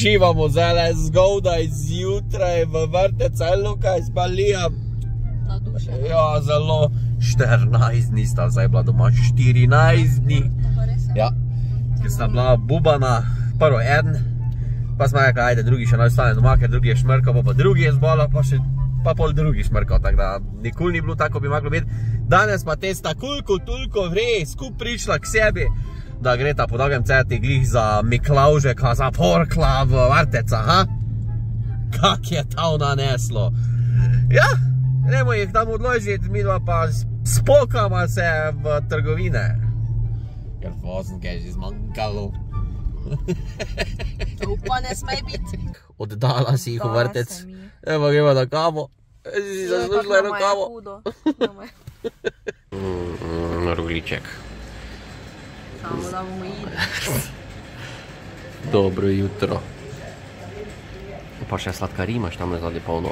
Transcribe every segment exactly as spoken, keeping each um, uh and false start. Šiva moza, let's go, da je zjutraj v vrtec, aj Lukaj spalijam. Nadušena. Ja, zelo. štirinajst dni sta zdaj bila doma, štirinajst dni. Ja, ker sta bila bubana, prvo en, pa smo rekli, ajde, drugi še naj ostane doma, ker drugi je šmrkal, pa pa drugi je zbolel, pa še pa pol drugi šmrkal, tako da nikoli ni bilo tako, bi moglo biti. Danes pa testa koliko toliko vre, skup prišla k sebi, da gre ta po dolgem ceti glih za Miklavžeka, za porkla v vrtec, aha? Kak je to naneslo? Ja, gremo jih tam odložiti, mi dva pa spokama se v trgovine. Ker osem kaj je že zmanjkalo. Trupa ne smej biti. Oddala si jih v vrtec. Evo gremo na kavo. Si zaslužila eno kavo. Rogliček. Samo da bomo jili. Dobro jutro. Pa še sladkarij imaš tam nazadnje polno.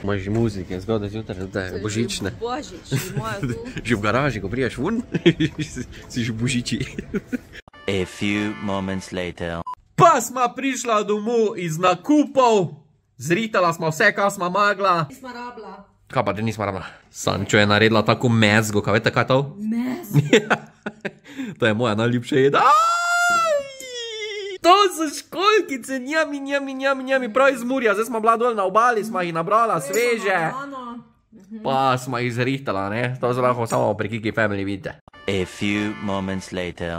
Imaš že muzike, zgodaj zjutraj, božične. Božič, moja zgodaj. Že v garaži, ko prijaš vun, si že božiči. A few moments later. Pa sma prišla domu iz nakupov. Zritala sma vse, kar sma magla. Nisma rabla. Kaj pa, da nisma rabla? Sančo je naredila tako mezgo, kaj veste kaj to? Mezgo? To je moja najljubša jeda. To so školjkice, njami, njami, njami, njami, prav iz Murja. Zdaj sma bila dol na obali, sma jih nabrala sveže. Pa sma jih zrihtala, ne? To so lahko samo pri Kiki Family vidite. A few moments later.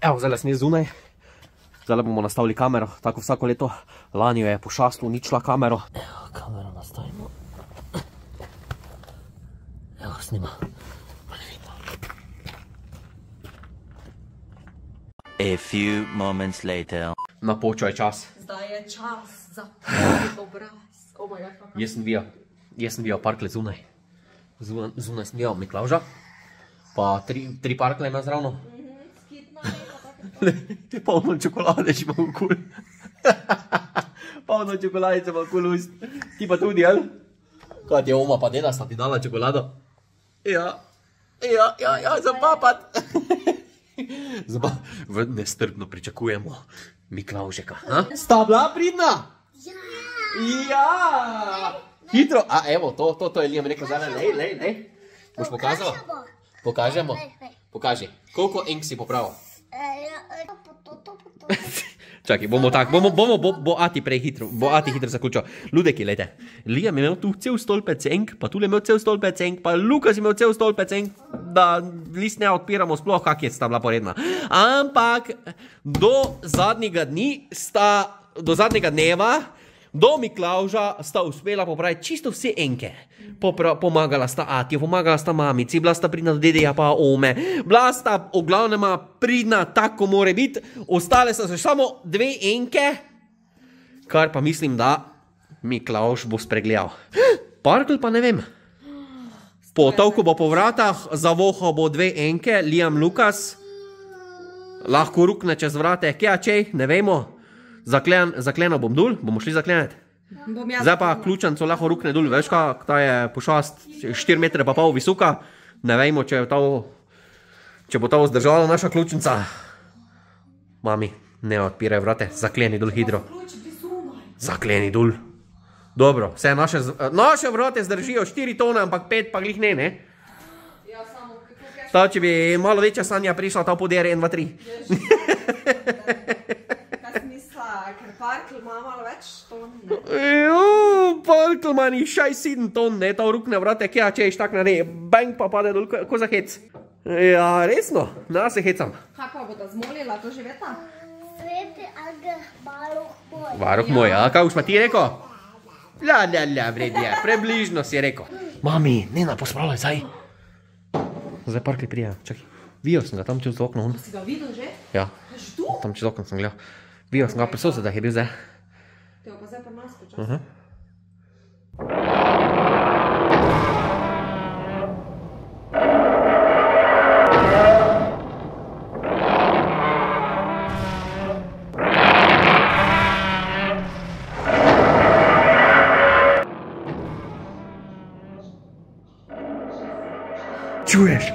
Evo, zdaj sem zunaj. Zdaj bomo nastavili kamero, tako vsako leto. Lani je pošast uničila kamero. Evo, kamero nastavimo. Evo, snima. A few moments later. Napočil je čas. Zdaj je čas za pravi obraz. Oh my god, kako je. Jaz sem vijal, jaz sem vijal parkle zunaj. Zunaj sem vijal Miklavža. Pa tri parkle ima zravno. Te polno čokolade še imam kul. Polno čokolade še imam kul ust. Ti pa tudi, jel? Kaj ti je oma pa deda, sta ti dala čokolado? Ja, ja, ja, ja, zapapat. Nestrpno pričakujemo Miklavžeka. Sta bila pridna? Ja! Hitro, a evo, to je Liam rekel zdaj, lej, lej, lej. Boš pokazal? Pokažemo? Pokaži. Koliko enk si popravil? Čakaj, bomo tak, bo Ati prej hitro, bo Ati hitro zaključil. Ludeki, lejte, Liam je imel tu cel stolpec enk, pa tule je imel cel stolpec enk, pa Lukas je imel cel stolpec enk, da list ne odpiramo sploh, kak je sta bila poredna. Ampak do zadnjega dni sta, do zadnjega dneva, do Miklavža sta uspela popraviti čisto vse enke. Pomagala sta Ati, pomagala sta mamici, bila sta pridna do dedeja pa ome. Bila sta v glavnema pridna, tako more biti. Ostale sta se samo dve enke, kar pa mislim, da Miklavž bo spregljal. Parkl pa ne vem. Po toliko bo po vratah, zavohal bo dve enke, Liam Lucas. Lahko rukne čez vrate, kje ačej, ne vemo. Zakleno bom dol, bomo šli zaklenati. Zdaj pa ključanco lahko rukne dol, veš kaj, ta je pošast štiri metre pa pol visoka. Ne vemo, če bo to zdržala naša ključnica. Mami, ne odpiraj vrate, zakleni dol hidro. Zakleni dol. Dobro, vse naše vrate zdržijo štiri tone, ampak pet pa glih ne, ne? Ta, če bi malo večja Sanja prišla, ta podere en, dva, tri. Parkl ima malo več ton, ne? Juuu, parkl ima ni šest, sedem ton, ne, ta rukne vrate, kja češ, tak na ne, bang pa pade dol, ko za hec. Ja, resno, na se hecam. Kako bo ta zmolila, to že veta? Sveti angel, varuh moj. Varuh moj, a kaj už pa ti rekel? La, la, la, vredje, prebližno si rekel. Mami, Nena, pospravljaj, zdaj. Zdaj parkli prija, čakaj, vijel sem ga tam čez okno, on. Si ga videl že? Ja, tam čez okno sem gledal. Vijel sem ga pri sosedah, je bil zdaj. Te pa zdaj pa nas počas. Čuješ? Čuješ?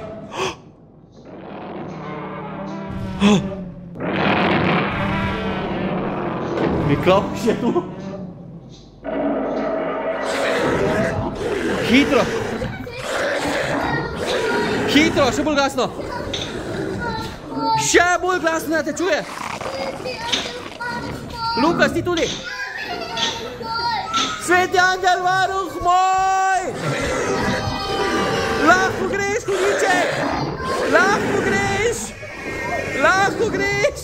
Miklavž je tu. Hitro. Hitro, še bolj glasno. Še bolj glasno, da te čuje. Lucas, ti tudi. Sveti angel, varuh moj! Lahko greš, kudiček! Lahko greš! Lahko greš!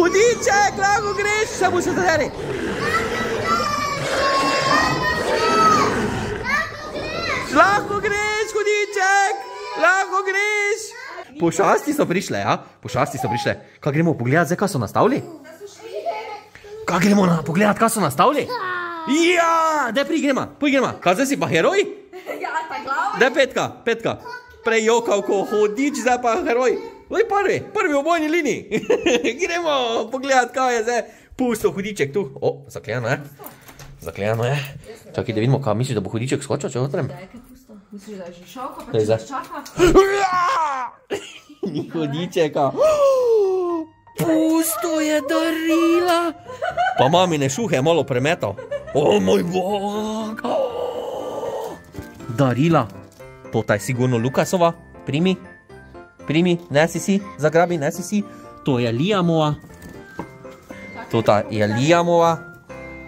Kudiček, lahko greš! Vse bo se zaderi! Lahko greš, kudiček! Lahko greš! Pošasti so prišle, ja? Pošasti so prišle. Kaj gremo pogledati, zdaj kaj so nastavili? Kaj gremo na pogledat, kaj so nastavili? Ja, daj pri grema, poj grema. Kaj zdaj si pa heroj? Ja, pa glavo. Daj petka, petka. Prej jokal ko hodič, zdaj pa heroj. Daj prvi, prvi v bojni liniji. Gremo pogledat, kaj je zdaj. Pusto hodiček tu. O, zaklejano je. Zaklejano je. Čakaj, da vidimo, kaj misliš, da bo hodiček skočil, če otrem? Daj, kaj pusto. Misliš, da je že šalka, pa če se čaka? Ni hodičeka. Pusto je darila. Pa mamine šuhe je malo premetal. O moj bog. Darila. Tota je sigurno Lucasova. Primi. Primi. Nesi si. Zagrabi. Nesi si. To je Liamova. Tota je Liamova.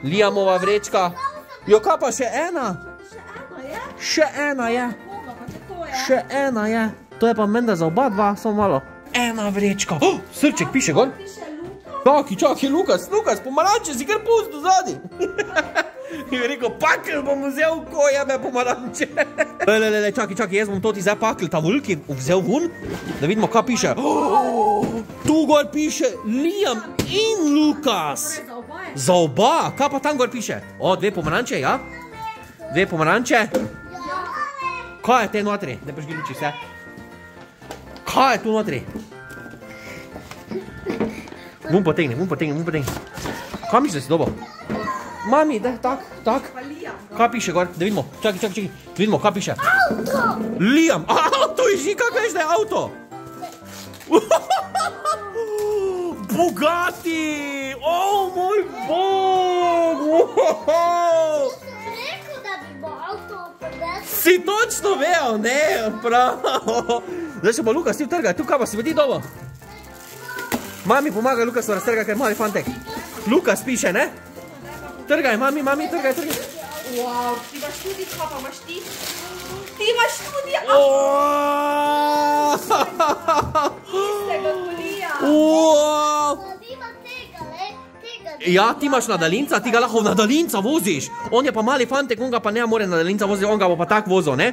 Liamova vrečka. Jo, kaj pa še ena? Še ena je. Še ena je. To je pa menda za oba dva. Samo malo. Ena vrečka. Oh, srček piše gor. Čaki, čaki, Lucas, Lucas, pomaranče si kar pusto zadi. In je rekel, pakl bom vzel, ko jebe pomaranče. Le, le, le, čaki, čaki, jaz bom to ti zdaj pakl, ta vulki vzel vun, da vidimo, kaj piše. Tu gor piše Liam in Lucas. Za oba. Kaj pa tam gor piše? O, dve pomaranče, ja? Dve pomaranče. Kaj je te notri? Ne prižgi luči vse. Kaj je tu notri? Bum potegni, bum potegni, bum potegni. Kaj misliš, da si dobil? Mami, da, tak, tak. Kaj piše gor? Da vidimo, čakaj, čakaj, čakaj. Da vidimo, kaj piše? Avto! Liam, avto, iži, kaj veš, da je avto? Bugatti! O, moj bog! Nisem rekel, da bi bo avto predel. Si točno veo, ne, pravo. Zdaj še bo Lucas ti vtrgaj, tu kaj pa si vedi dobo? Mami pomaga Lucasu raztrgaj, ker mali fantek. Lucas piše, ne? Trgaj, mami, mami, trgaj, trgaj. Wow, ti imaš tudi, kaj pa imaš ti? Ti imaš tudi avto! Istega kolija! Ja, ti imaš nadaljinca, ti ga lahko nadaljinca voziš. On je pa mali fantek, on ga pa ne more nadaljinca voziti, on ga bo pa tak vozil, ne?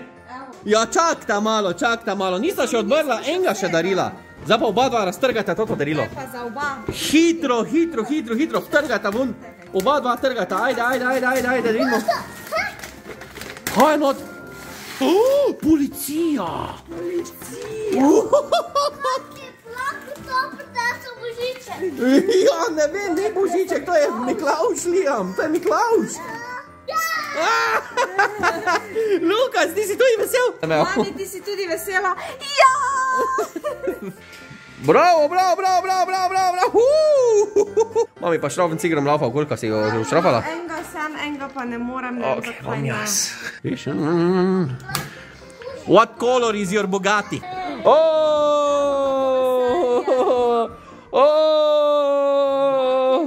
Ja, čak ta malo, čak ta malo. Nista še odvrla, enega še darila. Zdaj pa oba dva raztrgata toto darilo. Hitro, hitro, hitro, hitro. Trgata vun. Oba dva trgata. Ajde, ajde, ajde, ajde, ajde, da vidimo. Kaj je not? Policija. Policija. Ja, ne vem, ne božiček. To je Miklavž, Liam. To je Miklavž. Lucas, ti si tudi vesel? Mami, ti si tudi vesela? Ja! Bravo, bravo, bravo, bravo, bravo, bravo! Mami, pa šraven cigrom laufa, koliko si jo šrafala? Enga sem, enga pa ne morem. Ok, on jaz. What color is your Bugatti? Ooooooh! Ooooooh!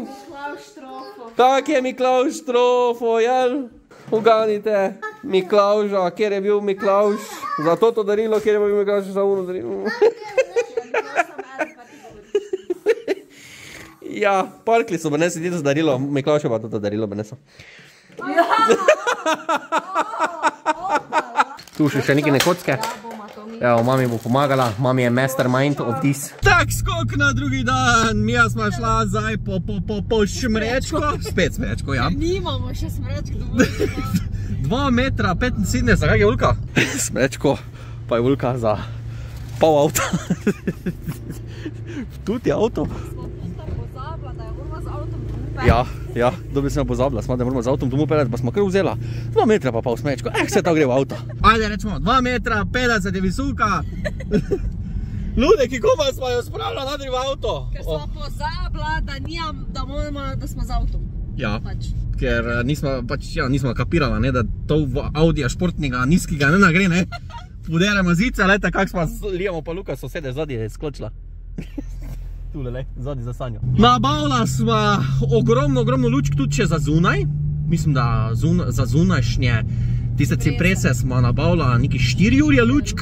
Tak je Miklavž trofo, jel? Uganite Miklavža, kjer je bil Miklavž za toto darilo, kjer je bil Miklavž za ono darilo. Ja, parkli so brnesi, ti to so darilo, Miklavž je pa toto darilo brneso. Tu še še nekaj nekotske. Evo, mami bo pomagala, mami je mastermind obtis. Tak, skok na drugi dan, mi smo šla zdaj po, po, po, po šmrečko. Spet smrečko, ja. Nimamo še smrečko dovolj. dva metra petinsedemdeset, kaj je Vulka? Smrečko, pa je Vulka za pol avta. Tudi je avto. Smo pusta pozabla, da je moramo z avtom domu pelati. Ja, ja, dobi se me pozabla, smo da moramo z avtom domu pelati, pa smo kar vzela. Dva metra pa pol smrečko, eh, se ta gre v avto. Ajde, rečemo, dva metra, petdeset je visoka. Lude, kiko smo jo spravila nadriv avto. Ker smo pozabila, da nijam, da moramo, da smo z avtom. Ja, pač. Ker nismo, pač, ja, nismo kapirala, ne, da to Audija športnega, nizkega ne nagre, ne. Poderamo zice, lejte, kak smo Liamo pa Luka sosede zadnji je skločila. Tule, lej, zadnji za Sanjo. Nabavila smo ogromno, ogromno lučk tudi še za zunaj. Mislim, da za zunajšnje tiste ciprese smo nabavila nekaj štiri urje lučk.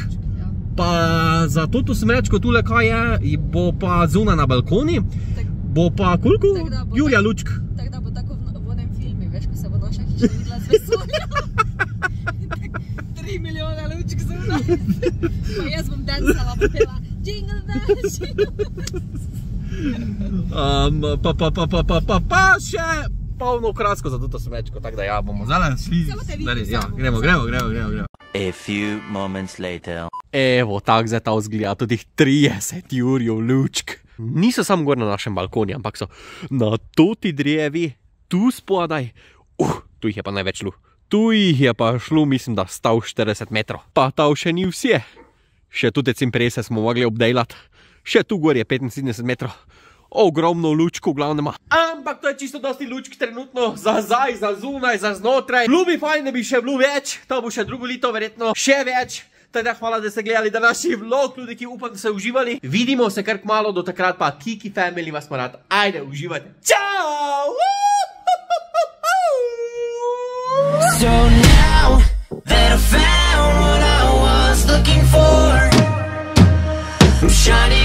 Pa za to tu smrečko tule, kaj je, bo pa zunaj na balkoni. Bo pa koliko jurja lučk? Tako da bo tako v onem filmi, veš, ko se bo naša hiša videla z vesolja. Tri milijona lučk zunaj. Pa jaz bom dancala, bo pela Jingle Bells, Jingle Bells. Pa, pa, pa, pa, pa, pa, pa, še polno krasko za toto smečko, tako da ja, bomo zdaj šli. Samo te vidim. Ja, gremo, gremo, gremo, gremo. A few moments later. Evo, tak zdaj ta vzgleda, tudi trideset jurjev lučk. Niso samo gor na našem balkoni, ampak so na toti drevi, tu spodaj, uh, tu jih je pa največ šlo. Tu jih je pa šlo, mislim, da stav štirideset metrov. Pa tav še ni vse. Še tu te cimprese smo mogli obdelati. Še tu gor je petinsedemdeset metrov. Ogromno lučko, glavnema. Ampak to je čisto dosti lučk trenutno za zaj, za zunaj, za znotraj. Ljubi fajn, ne bi še bilo več, to bo še drugo leto verjetno še več. Teda hvala, da ste gledali današnji vlog, ljudi, ki upam, da ste uživali. Vidimo se kar kmalo, do takrat pa Kiki Family vas morat. Ajde, uživajte. Čau! So now that I found what I was looking for, I'm shining.